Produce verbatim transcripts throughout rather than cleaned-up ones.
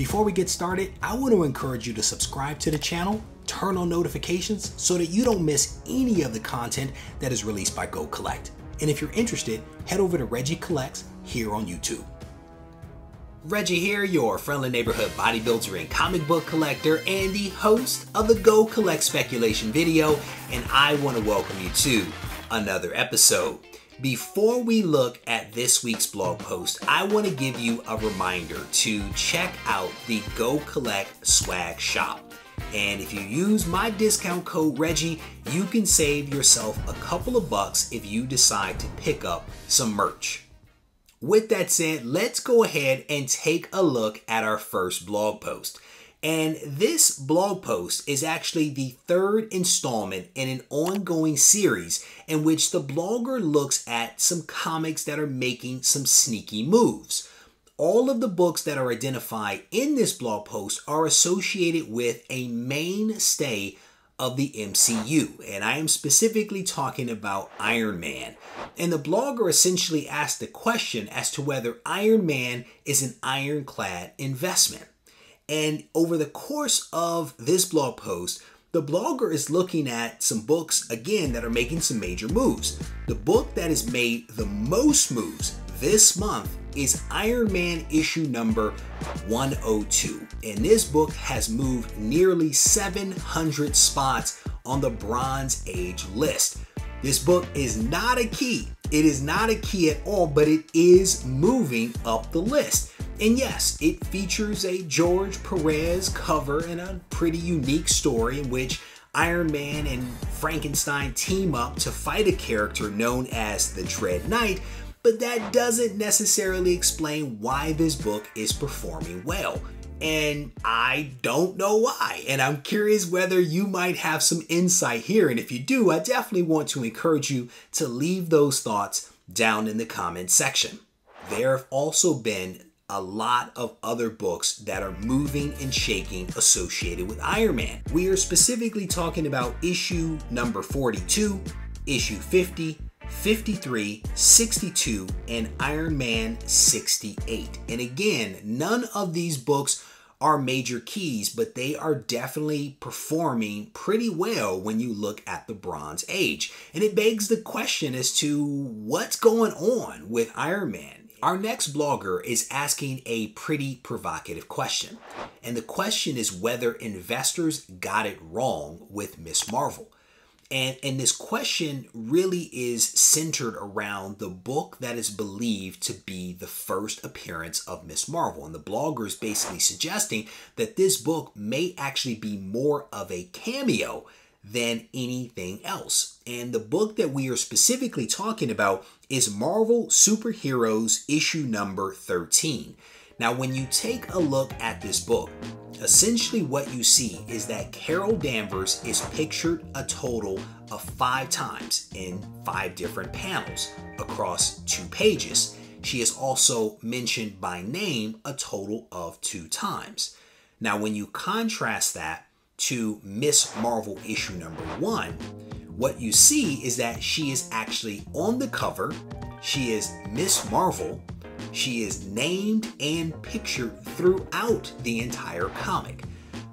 Before we get started, I want to encourage you to subscribe to the channel, turn on notifications so that you don't miss any of the content that is released by Go Collect. And if you're interested, head over to Reggie Collects here on YouTube. Reggie here, your friendly neighborhood bodybuilder and comic book collector and the host of the Go Collect Speculation video, and I want to welcome you to another episode. Before we look at this week's blog post, I want to give you a reminder to check out the Go Collect swag shop. And if you use my discount code Reggie, you can save yourself a couple of bucks if you decide to pick up some merch. With that said, let's go ahead and take a look at our first blog post. And this blog post is actually the third installment in an ongoing series in which the blogger looks at some comics that are making some sneaky moves. All of the books that are identified in this blog post are associated with a mainstay of the M C U, and I am specifically talking about Iron Man. And the blogger essentially asked the question as to whether Iron Man is an ironclad investment. And over the course of this blog post, the blogger is looking at some books, again, that are making some major moves. The book that has made the most moves this month is Iron Man issue number one oh two. And this book has moved nearly seven hundred spots on the Bronze Age list. This book is not a key. It is not a key at all, but it is moving up the list. And yes, it features a George Perez cover and a pretty unique story in which Iron Man and Frankenstein team up to fight a character known as the Dread Knight, but that doesn't necessarily explain why this book is performing well. And I don't know why. And I'm curious whether you might have some insight here. And if you do, I definitely want to encourage you to leave those thoughts down in the comment section. There have also been a lot of other books that are moving and shaking associated with Iron Man. We are specifically talking about issue number forty-two, issue fifty, fifty-three, sixty-two, and Iron Man sixty-eight. And again, none of these books are major keys, but they are definitely performing pretty well when you look at the Bronze Age. And it begs the question as to what's going on with Iron Man. Our next blogger is asking a pretty provocative question. And the question is whether investors got it wrong with Miz Marvel. And, and this question really is centered around the book that is believed to be the first appearance of Miz Marvel. And the blogger is basically suggesting that this book may actually be more of a cameo than anything else. And the book that we are specifically talking about is Marvel Superheroes issue number thirteen. Now, when you take a look at this book, essentially what you see is that Carol Danvers is pictured a total of five times in five different panels across two pages. She is also mentioned by name a total of two times. Now, when you contrast that to Miz Marvel issue number one, what you see is that she is actually on the cover. She is Miz Marvel. She is named and pictured throughout the entire comic.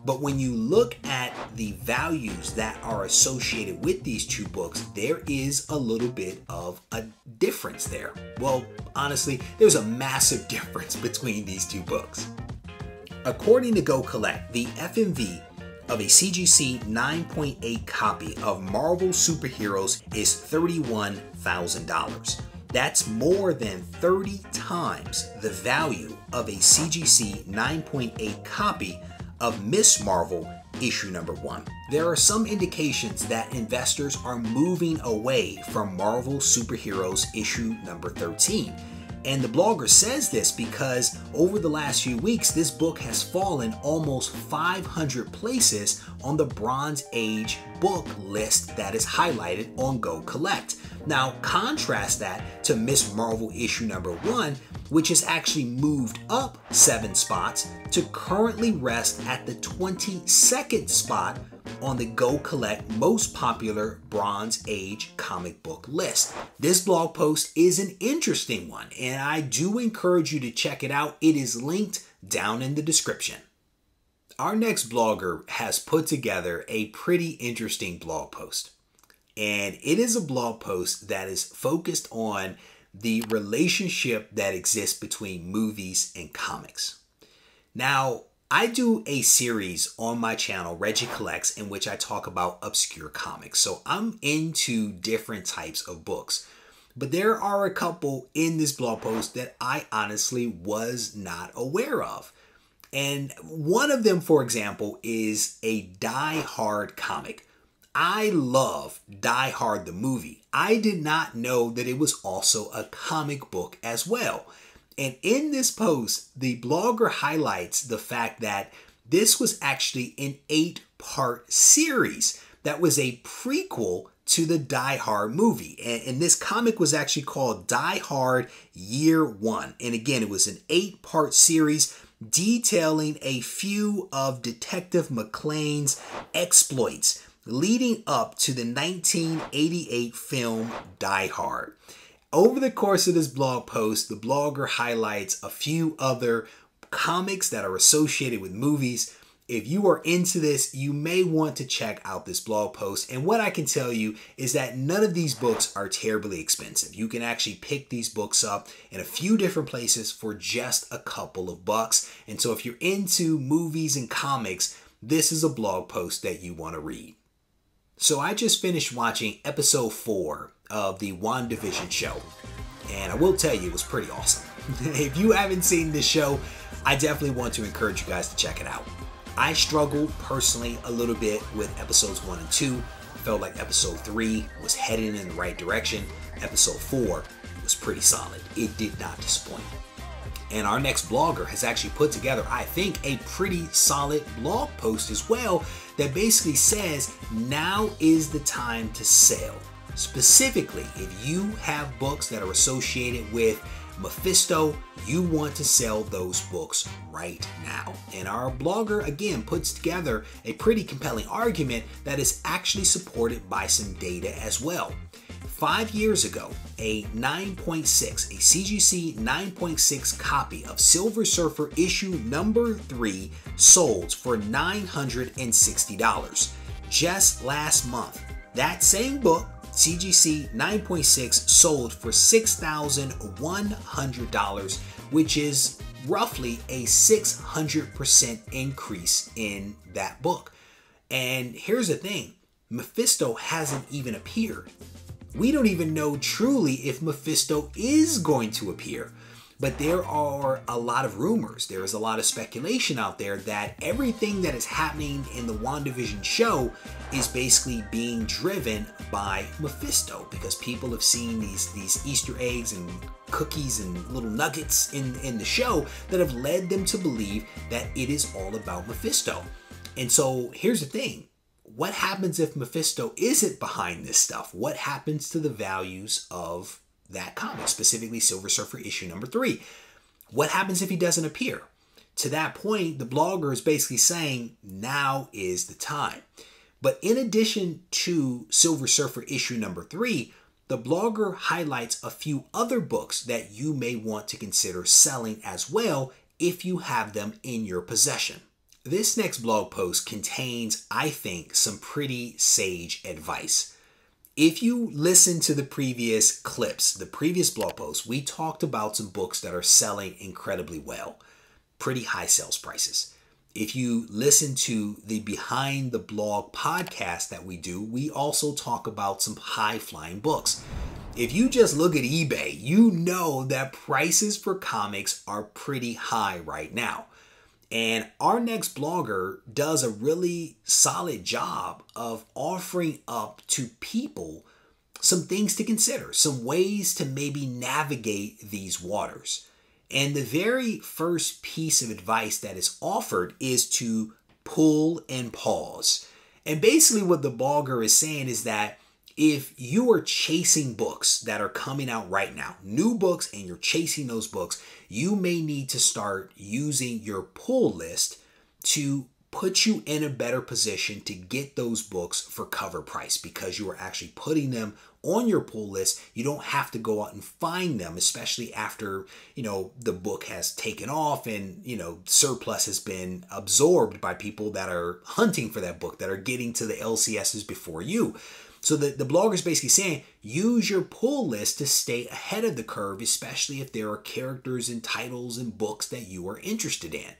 But when you look at the values that are associated with these two books, there is a little bit of a difference there. Well, honestly, there's a massive difference between these two books. According to Go Collect, the F M V of a C G C nine point eight copy of Marvel Superheroes is thirty-one thousand dollars. That's more than thirty times the value of a C G C nine point eight copy of Miz Marvel issue number one. There are some indications that investors are moving away from Marvel Superheroes issue number thirteen. And the blogger says this because over the last few weeks, this book has fallen almost five hundred places on the Bronze Age book list that is highlighted on Go Collect. Now, contrast that to Miz Marvel issue number one, which has actually moved up seven spots to currently rest at the twenty-second spot on the Go Collect most popular Bronze Age comic book list. This blog post is an interesting one, and I do encourage you to check it out. It is linked down in the description. Our next blogger has put together a pretty interesting blog post, and it is a blog post that is focused on the relationship that exists between movies and comics. Now, I do a series on my channel, Reggie Collects, in which I talk about obscure comics. So I'm into different types of books. But there are a couple in this blog post that I honestly was not aware of. And one of them, for example, is a Die Hard comic. I love Die Hard the movie. I did not know that it was also a comic book as well. And in this post, the blogger highlights the fact that this was actually an eight-part series that was a prequel to the Die Hard movie. And, and this comic was actually called Die Hard Year One. And again, it was an eight-part series detailing a few of Detective McClane's exploits leading up to the nineteen eighty-eight film Die Hard. Over the course of this blog post, the blogger highlights a few other comics that are associated with movies. If you are into this, you may want to check out this blog post. And what I can tell you is that none of these books are terribly expensive. You can actually pick these books up in a few different places for just a couple of bucks. And so if you're into movies and comics, this is a blog post that you want to read. So I just finished watching episode four of the WandaVision show, and I will tell you it was pretty awesome. If you haven't seen this show, I definitely want to encourage you guys to check it out. I struggled personally a little bit with episodes one and two. I felt like episode three was heading in the right direction. Episode four was pretty solid. It did not disappoint. And our next blogger has actually put together, I think, a pretty solid blog post as well that basically says, now is the time to sell. Specifically, if you have books that are associated with Mephisto, you want to sell those books right now. And our blogger, again, puts together a pretty compelling argument that is actually supported by some data as well. Five years ago, a nine point six, a C G C nine point six copy of Silver Surfer issue number three sold for nine hundred sixty dollars. Just last month, that same book, C G C nine point six, sold for six thousand one hundred dollars, which is roughly a six hundred percent increase in that book. And here's the thing, Mephisto hasn't even appeared. We don't even know truly if Mephisto is going to appear, but there are a lot of rumors. There is a lot of speculation out there that everything that is happening in the WandaVision show is basically being driven by Mephisto, because people have seen these, these Easter eggs and cookies and little nuggets in, in the show that have led them to believe that it is all about Mephisto. And so here's the thing. What happens if Mephisto isn't behind this stuff? What happens to the values of that comic, specifically Silver Surfer issue number three? What happens if he doesn't appear? To that point, the blogger is basically saying, now is the time. But in addition to Silver Surfer issue number three, the blogger highlights a few other books that you may want to consider selling as well if you have them in your possession. This next blog post contains, I think, some pretty sage advice. If you listen to the previous clips, the previous blog posts, we talked about some books that are selling incredibly well, pretty high sales prices. If you listen to the Behind the Blog podcast that we do, we also talk about some high-flying books. If you just look at eBay, you know that prices for comics are pretty high right now. And our next blogger does a really solid job of offering up to people some things to consider, some ways to maybe navigate these waters. And the very first piece of advice that is offered is to pull and pause. And basically what the blogger is saying is that if you are chasing books that are coming out right now, new books, and you're chasing those books, you may need to start using your pull list to puts you in a better position to get those books for cover price because you are actually putting them on your pull list. You don't have to go out and find them, especially after, you know, the book has taken off and, you know, surplus has been absorbed by people that are hunting for that book, that are getting to the L C Ss before you. So the, the blogger is basically saying, use your pull list to stay ahead of the curve, especially if there are characters and titles and books that you are interested in.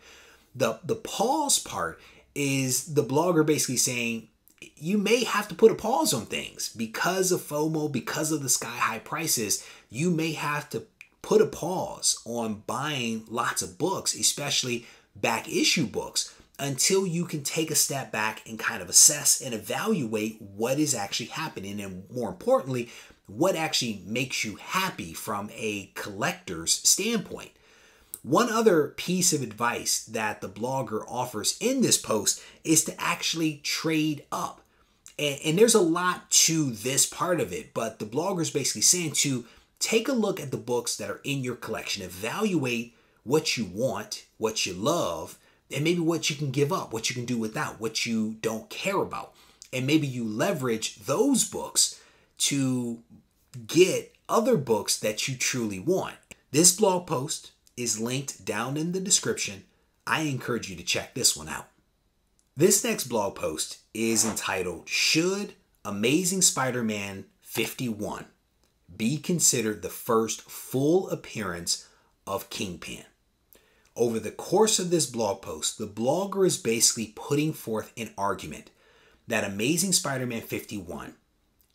The, the pause part is the blogger basically saying, you may have to put a pause on things because of FOMO, because of the sky-high prices. You may have to put a pause on buying lots of books, especially back issue books, until you can take a step back and kind of assess and evaluate what is actually happening, and more importantly, what actually makes you happy from a collector's standpoint. One other piece of advice that the blogger offers in this post is to actually trade up. And, and there's a lot to this part of it, but the blogger is basically saying to take a look at the books that are in your collection, evaluate what you want, what you love, and maybe what you can give up, what you can do without, what you don't care about. And maybe you leverage those books to get other books that you truly want. This blog post is linked down in the description. I encourage you to check this one out. This next blog post is entitled, "Should Amazing Spider-Man fifty-one be considered the first full appearance of Kingpin?" Over the course of this blog post, the blogger is basically putting forth an argument that Amazing Spider-Man fifty-one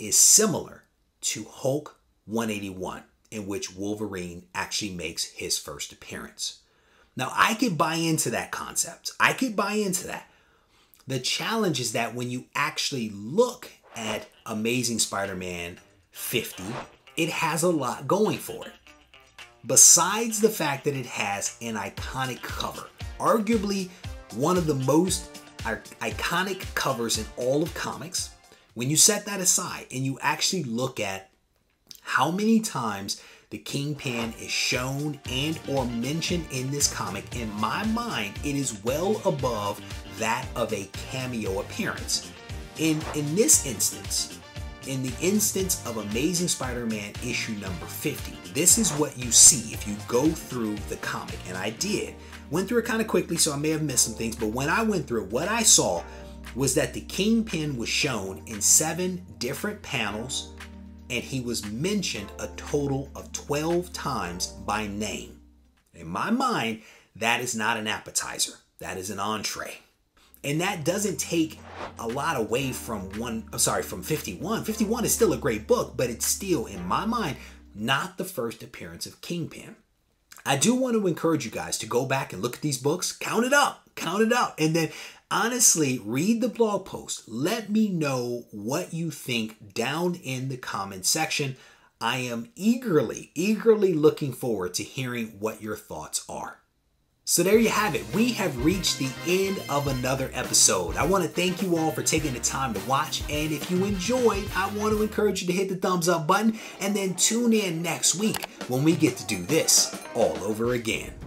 is similar to Hulk one eighty-one, in which Wolverine actually makes his first appearance. Now, I could buy into that concept. I could buy into that. The challenge is that when you actually look at Amazing Spider-Man fifty, it has a lot going for it. Besides the fact that it has an iconic cover, arguably one of the most iconic covers in all of comics, when you set that aside and you actually look at how many times the Kingpin is shown and or mentioned in this comic, in my mind, it is well above that of a cameo appearance. In, in this instance, in the instance of Amazing Spider-Man issue number fifty, this is what you see if you go through the comic. And I did. Went through it kind of quickly, so I may have missed some things. But when I went through it, what I saw was that the Kingpin was shown in seven different panels, and he was mentioned a total of twelve times by name. In my mind, that is not an appetizer. That is an entree. And that doesn't take a lot away from one, I'm sorry, from fifty-one. fifty-one is still a great book, but it's still, in my mind, not the first appearance of Kingpin. I do want to encourage you guys to go back and look at these books, count it up, count it up, and then honestly read the blog post. Let me know what you think down in the comment section. I am eagerly, eagerly looking forward to hearing what your thoughts are. So there you have it. We have reached the end of another episode. I want to thank you all for taking the time to watch. And if you enjoyed, I want to encourage you to hit the thumbs up button and then tune in next week when we get to do this all over again.